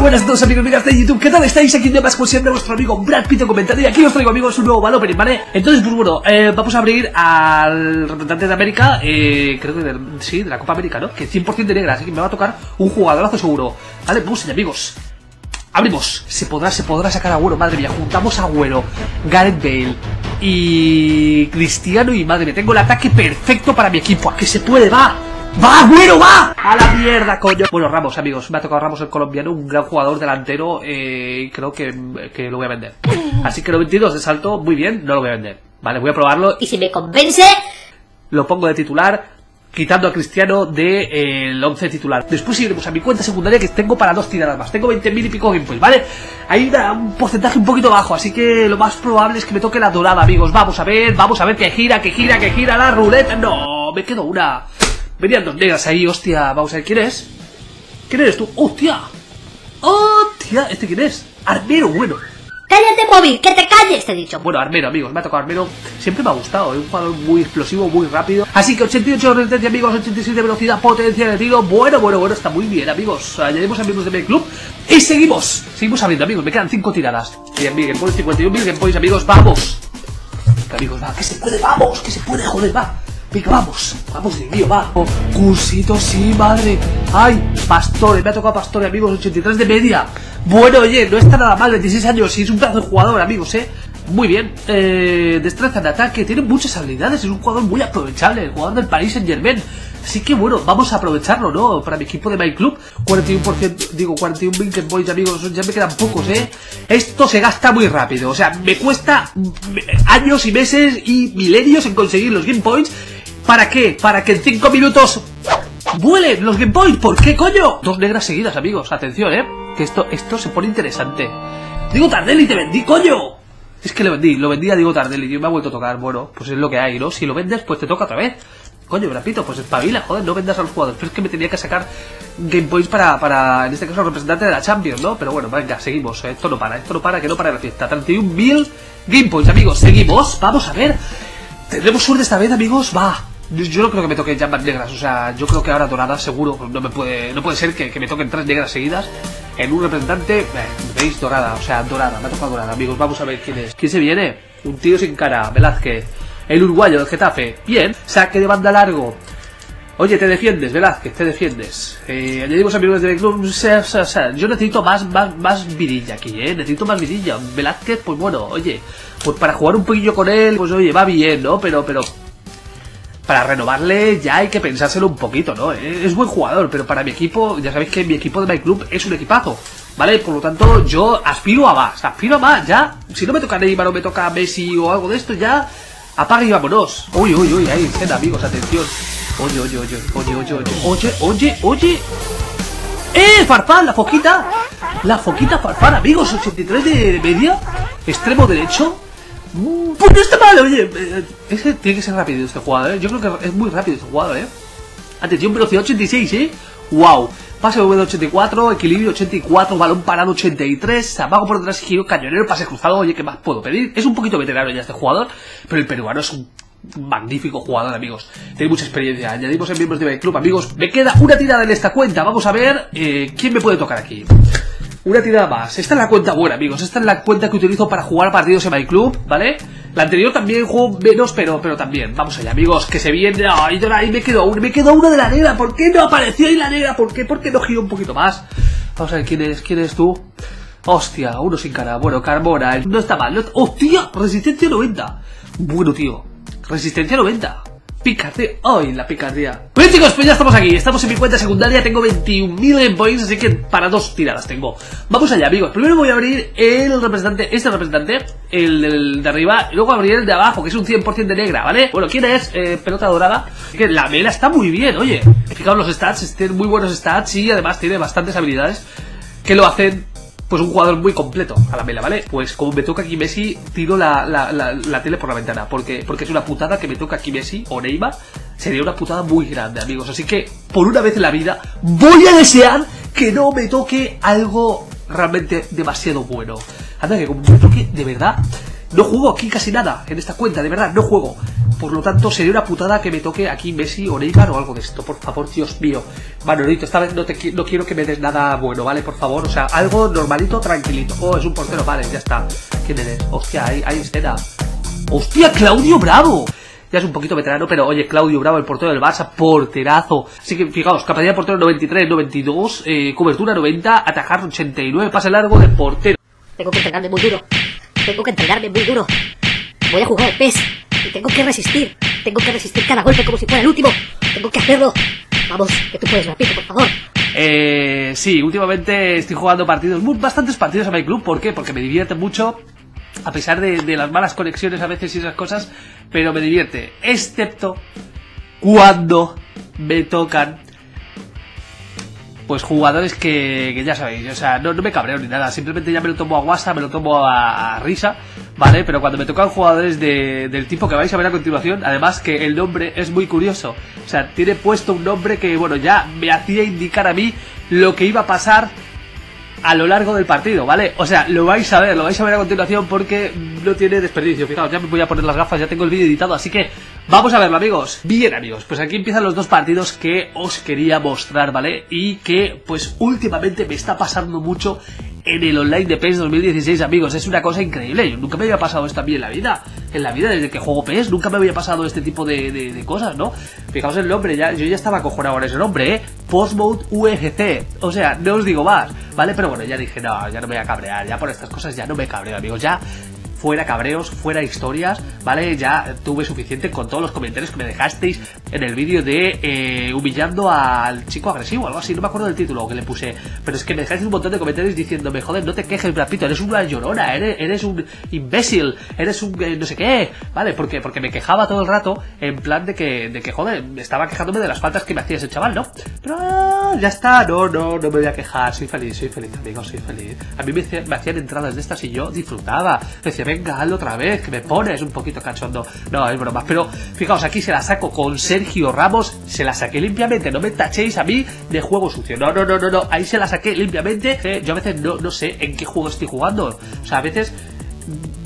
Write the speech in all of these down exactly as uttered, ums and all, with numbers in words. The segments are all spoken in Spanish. buenas a todos, amigos miras de YouTube. ¿Qué tal estáis? Aquí un día más, como siempre, vuestro amigo Brad Pito comentando. Y aquí os traigo, amigos, un nuevo mal opening, ¿vale? Entonces, pues bueno, eh, vamos a abrir al representante de América, eh, creo que de, sí, de la Copa América, ¿no? Que cien por cien de negra, así que me va a tocar un jugadorazo seguro. Vale, pues, amigos, abrimos. Se podrá, se podrá sacar a Güero, madre mía. Juntamos a Güero, Gareth Bale y Cristiano. Y madre mía, tengo el ataque perfecto para mi equipo. ¿A que se puede? ¡Va! ¡Va, Güero, va! ¡A la mierda, coño! Bueno, Ramos, amigos, me ha tocado Ramos, el colombiano, un gran jugador delantero, eh, creo que, que lo voy a vender. Así que los veintidós de salto, muy bien, no lo voy a vender. Vale, voy a probarlo. Y si me convence, lo pongo de titular, quitando a Cristiano del de, eh, once titular. Después iremos a mi cuenta secundaria, que tengo para dos tiradas más. Tengo veinte mil y pico gameplays, ¿vale? Hay una, un porcentaje un poquito bajo, así que lo más probable es que me toque la dorada, amigos. Vamos a ver, vamos a ver, que gira, que gira, que gira la ruleta. No, me quedo una. Venían dos negras ahí, hostia. Vamos a ver, ¿quién es? ¿Quién eres tú? ¡Hostia! ¡Hostia! ¿Este quién es? Armero, bueno. ¡Cállate, móvil! ¡Que te calles! Te he dicho. Bueno, Armero, amigos, me ha tocado Armero. Siempre me ha gustado, es un jugador muy explosivo, muy rápido. Así que ochenta y ocho de resistencia, amigos, ochenta y seis de velocidad, potencia de tiro. Bueno, bueno, bueno, está muy bien, amigos. Añadimos a miembros de MyClub y seguimos. Seguimos abriendo, amigos, me quedan cinco tiradas. Bien, bien, por cincuenta y un mil gameplays, amigos, vamos. Amigos, va, que se puede, vamos, que se puede, joder, va. Venga, vamos, vamos, Dios mío, va. Oh, cursito, sí, madre. Ay, Pastore, me ha tocado Pastore, amigos, ochenta y tres de media. Bueno, oye, no está nada mal, veintiséis años, y es un pedazo de jugador, amigos, eh. Muy bien, eh, destreza en ataque, tiene muchas habilidades, es un jugador muy aprovechable, el jugador del Paris Saint-Germain. Así que bueno, vamos a aprovecharlo, ¿no? Para mi equipo de MyClub, cuarenta y uno por ciento, digo, cuarenta y un mil que voy, amigos, ya me quedan pocos, ¿eh? Esto se gasta muy rápido, o sea, me cuesta años y meses y milenios en conseguir los Game Points. ¿Para qué? Para que en cinco minutos vuelen los Game Boys. ¿Por qué, coño? Dos negras seguidas, amigos. Atención, eh. Que esto, esto se pone interesante. Diego Tardelli, te vendí, coño. Es que lo vendí, lo vendí a Diego Tardelli y me ha vuelto a tocar. Bueno, pues es lo que hay, ¿no? Si lo vendes, pues te toca otra vez. Coño, Brapito, pues espabila, joder, no vendas a los jugadores. Pero es que me tenía que sacar Game Points para, para en este caso, representante de la Champions, ¿no? Pero bueno, venga, seguimos, ¿eh? Esto no para, esto no para, que no para la fiesta. treinta y un mil Game Points, amigos, seguimos, vamos a ver. ¿Tendremos suerte esta vez, amigos? Va. Yo no creo que me toquen ya más negras, o sea, yo creo que ahora doradas seguro, no me puede, no puede ser que, que me toquen tres negras seguidas en un representante. Eh, veis, dorada, o sea, dorada, me ha tocado dorada, amigos, vamos a ver quién es. ¿Quién se viene? Un tío sin cara, Velázquez, el uruguayo del Getafe, bien, saque de banda largo. Oye, te defiendes, Velázquez, te defiendes. Eh, añadimos a amigos de club, o sea, o sea, o sea, yo necesito más, más, más vidilla aquí, eh, necesito más vidilla. Velázquez, pues bueno, oye, pues para jugar un poquillo con él, pues oye, va bien, ¿no? Pero, pero... para renovarle ya hay que pensárselo un poquito, ¿no? Es buen jugador, pero para mi equipo, ya sabéis que mi equipo de MyClub es un equipazo, ¿vale? Por lo tanto, yo aspiro a más, aspiro a más, ya. Si no me toca Neymar o me toca Messi o algo de esto, ya apaga y vámonos. Uy, uy, uy, ahí, cena, amigos, atención. Oye, oye, oye, oye, oye, oye, oye, oye, oye. ¡Eh, Farfán, la foquita! La foquita Farfán, amigos, ochenta y tres de media, extremo derecho. Pues no está mal, oye. Ese tiene que ser rápido este jugador, ¿eh? Yo creo que es muy rápido este jugador, eh. Atención, velocidad ochenta y seis, eh. Wow. Pase V de ochenta y cuatro, equilibrio ochenta y cuatro, balón parado ochenta y tres, amago por detrás, giro cañonero, pase cruzado. Oye, ¿qué más puedo pedir? Es un poquito veterano ya este jugador, pero el peruano es un magnífico jugador, amigos. Tiene mucha experiencia. Añadimos en miembros de MyClub, amigos. Me queda una tirada en esta cuenta. Vamos a ver eh, quién me puede tocar aquí. Una tirada más. Esta es la cuenta buena, amigos. Esta es la cuenta que utilizo para jugar partidos en MyClub, ¿vale? La anterior también juego menos, pero, pero también. Vamos allá, amigos, que se viene. Ay, ahí me quedó una, me quedó una de la negra. ¿Por qué no apareció ahí la negra? ¿Por qué? ¿Por qué no giró un poquito más? Vamos a ver, ¿quién es? ¿Quién es tú? Hostia, uno sin cara. Bueno, Carbona. No está mal. No... ¡Hostia! Resistencia noventa. Bueno, tío. Resistencia noventa. Picardía, hoy la picardía. Bueno, chicos, pues ya estamos aquí, estamos en mi cuenta secundaria. Tengo veintiún mil Game Points, así que para dos tiradas tengo. Vamos allá, amigos. Primero voy a abrir el representante, este representante, el, el de arriba. Y luego abriré el de abajo, que es un cien por cien de negra, ¿vale? Bueno, ¿quién es? Eh, pelota dorada. Que la vela está muy bien, oye. Fijaos los stats, tiene muy buenos stats. Y además tiene bastantes habilidades que lo hacen, pues, un jugador muy completo a la mela, ¿vale? Pues como me toca aquí Messi, tiro la, la, la, la tele por la ventana. Porque, porque es una putada que me toca aquí Messi o Neymar. Sería una putada muy grande, amigos. Así que, por una vez en la vida, voy a desear que no me toque algo realmente demasiado bueno. Anda, que como me toque, de verdad, No juego aquí casi nada en esta cuenta, de verdad, no juego. Por lo tanto, sería una putada que me toque aquí Messi o Neymar o algo de esto. Por favor, Dios mío. Manolito, esta vez no, te, no quiero que me des nada bueno, ¿vale? Por favor, o sea, algo normalito, tranquilito. Oh, es un portero, vale, ya está. ¿Qué me des? Hostia, hay, hay escena. ¡Hostia, Claudio Bravo! Ya es un poquito veterano, pero oye, Claudio Bravo, el portero del Barça, porterazo. Así que fijaos, capacidad de portero noventa y tres, noventa y dos, eh, cobertura noventa, atajar ochenta y nueve, pase largo de portero. Tengo que entrenarme muy duro. Tengo que entrenarme muy duro. Voy a jugar al PES. Y tengo que resistir. Tengo que resistir cada golpe como si fuera el último. Tengo que hacerlo. Vamos, que tú puedes, repito, por favor. Eh, sí, últimamente estoy jugando partidos, bastantes partidos a MyClub. ¿Por qué? Porque me divierte mucho. A pesar de, de las malas conexiones a veces y esas cosas, pero me divierte, excepto cuando me tocan pues jugadores que, que ya sabéis, o sea, no, no me cabreo ni nada, simplemente ya me lo tomo a guasa, me lo tomo a, a risa, ¿vale? Pero cuando me tocan jugadores de, del tipo que vais a ver a continuación, además que el nombre es muy curioso, o sea, tiene puesto un nombre que, bueno, ya me hacía indicar a mí lo que iba a pasar a lo largo del partido, ¿vale? O sea, lo vais a ver, lo vais a ver a continuación porque no tiene desperdicio. Fijaos, ya me voy a poner las gafas, ya tengo el vídeo editado, así que vamos a verlo, amigos. Bien, amigos, pues aquí empiezan los dos partidos que os quería mostrar, ¿vale? Y que, pues, últimamente me está pasando mucho en el online de PES dos mil dieciséis, amigos. Es una cosa increíble. Yo nunca me había pasado esto a mí en la vida. En la vida, desde que juego PES, nunca me había pasado este tipo de, de, de cosas, ¿no? Fijaos el nombre, ya, yo ya estaba acojonado con ese nombre, ¿eh? Post Mode U F C. O sea, no os digo más, ¿vale? Pero bueno, ya dije, no, ya no me voy a cabrear. Ya por estas cosas ya no me cabreo, amigos. Ya fuera cabreos, fuera historias, ¿vale? Ya tuve suficiente con todos los comentarios que me dejasteis en el vídeo de eh, humillando al chico agresivo, algo así, no me acuerdo del título que le puse, pero es que me dejáis un montón de comentarios diciéndome, joder, no te quejes, Brad Pito, eres una llorona, eres, eres un imbécil, eres un eh, no sé qué, ¿vale? Porque, porque me quejaba todo el rato en plan de que, de que, joder, estaba quejándome de las faltas que me hacía ese chaval, ¿no? Pero ah, ya está, no, no, no me voy a quejar, soy feliz, soy feliz, amigos, soy feliz. A mí me, hacía, me hacían entradas de estas y yo disfrutaba, me decía, venga, hazlo otra vez, que me pones un poquito cachondo. No, es broma, pero fijaos, aquí se la saco con Sergio Ramos, se la saqué limpiamente, no me tachéis a mí de juego sucio, no, no, no, no, no, ahí se la saqué limpiamente. eh, yo a veces no, no sé en qué juego estoy jugando, o sea, a veces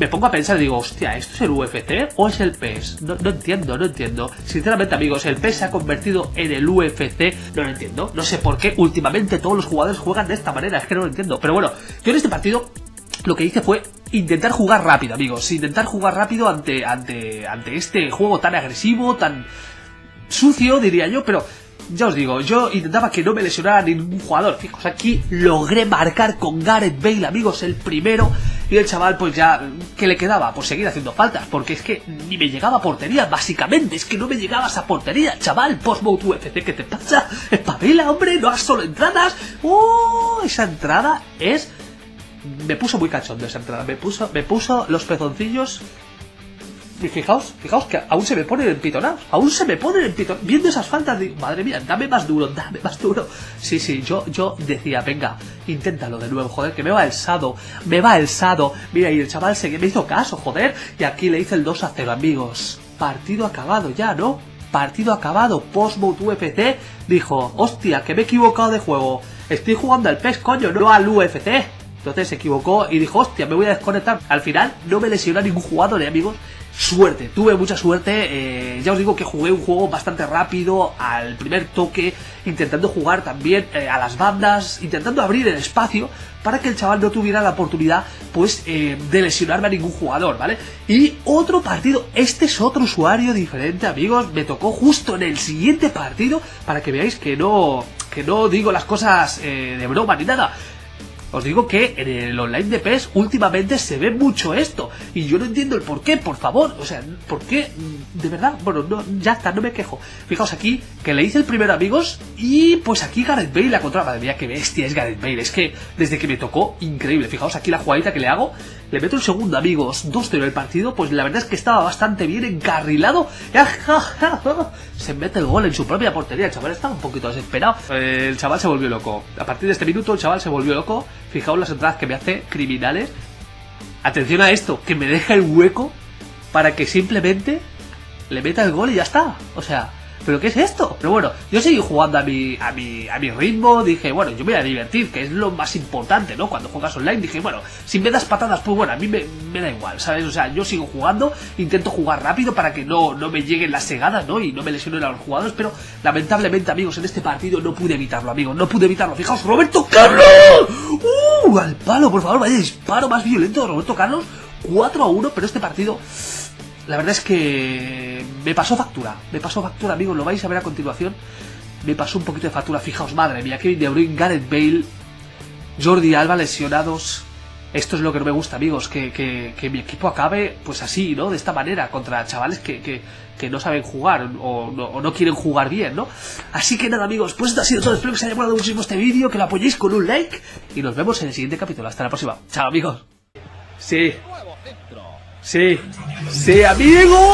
me pongo a pensar y digo, hostia, ¿esto es el U F C o es el PES? No, no entiendo, no entiendo. Sinceramente, amigos, el PES se ha convertido en el U F C, no lo entiendo, no sé por qué últimamente todos los jugadores juegan de esta manera, es que no lo entiendo. Pero bueno, yo en este partido lo que hice fue intentar jugar rápido, amigos, intentar jugar rápido ante, ante, ante este juego tan agresivo, tan sucio, diría yo, pero ya os digo, yo intentaba que no me lesionara ningún jugador. Fijaos, aquí logré marcar con Gareth Bale, amigos, el primero, y el chaval, pues ya, ¿qué le quedaba? Pues seguir haciendo faltas, porque es que ni me llegaba a portería, básicamente, es que no me llegabas a portería, chaval. Post-Mode U F C, ¿qué te pasa? Espabila, hombre, no has solo entradas. ¡Oh! Esa entrada es... me puso muy cachondo esa entrada, me puso, me puso los pezoncillos. Y fijaos, fijaos que aún se me ponen empitonados, aún se me ponen empitonados. Viendo esas faltas, digo, madre mía, dame más duro, dame más duro. Sí, sí, yo, yo decía, venga, inténtalo de nuevo, joder, que me va el sado, me va el sado. Mira, y el chaval se me hizo caso, joder, y aquí le hice el dos a cero, amigos. Partido acabado ya, ¿no? Partido acabado. Post-Mode U F C dijo, hostia, que me he equivocado de juego. Estoy jugando al PES, coño, no al U F C. Entonces se equivocó y dijo, hostia, me voy a desconectar. Al final no me lesionó ningún jugador, ¿eh, amigos? Suerte, tuve mucha suerte. eh, Ya os digo que jugué un juego bastante rápido, al primer toque, intentando jugar también eh, a las bandas, intentando abrir el espacio para que el chaval no tuviera la oportunidad, pues, eh, de lesionarme a ningún jugador, ¿vale? Y otro partido, este es otro usuario diferente, amigos. Me tocó justo en el siguiente partido, para que veáis que no, que no digo las cosas eh, de broma ni nada. Os digo que en el online de PES últimamente se ve mucho esto. Y yo no entiendo el por qué, por favor. O sea, ¿por qué? De verdad, bueno, no, ya está, no me quejo. Fijaos aquí, que le hice el primero, amigos. Y pues aquí Gareth Bale la contra. Madre mía, qué bestia es Gareth Bale. Es que desde que me tocó, increíble. Fijaos aquí la jugadita que le hago. Le meto el segundo, amigos. dos cero el partido. Pues la verdad es que estaba bastante bien encarrilado. Se mete el gol en su propia portería. El chaval estaba un poquito desesperado. El chaval se volvió loco. A partir de este minuto el chaval se volvió loco. Fijaos las entradas que me hace, criminales. Atención a esto, que me deja el hueco para que simplemente le meta el gol y ya está. O sea, ¿pero qué es esto? Pero bueno, yo seguí jugando a mi, a mi, a mi ritmo, dije, bueno, yo me voy a divertir, que es lo más importante, ¿no? Cuando juegas online, dije, bueno, si me das patadas, pues bueno, a mí me, me da igual, ¿sabes? O sea, yo sigo jugando, intento jugar rápido para que no, no me lleguen las segadas, ¿no? Y no me lesionen a los jugadores, pero lamentablemente, amigos, en este partido no pude evitarlo, amigos, no pude evitarlo. Fijaos, Roberto Carlos, ¡uh! Al palo, por favor, vaya disparo más violento de Roberto Carlos, cuatro a uno, pero este partido... La verdad es que me pasó factura, me pasó factura, amigos, lo vais a ver a continuación. Me pasó un poquito de factura, fijaos, madre mía, Kevin De Bruyne, Gareth Bale, Jordi Alba lesionados. Esto es lo que no me gusta, amigos, que, que, que mi equipo acabe pues así, ¿no? De esta manera, contra chavales que, que, que no saben jugar o no, o no quieren jugar bien, ¿no? Así que nada, amigos, pues esto ha sido todo. Espero que os haya gustado muchísimo este vídeo, que lo apoyéis con un like y nos vemos en el siguiente capítulo. Hasta la próxima. Chao, amigos. Sí. Sí, sí, amigo.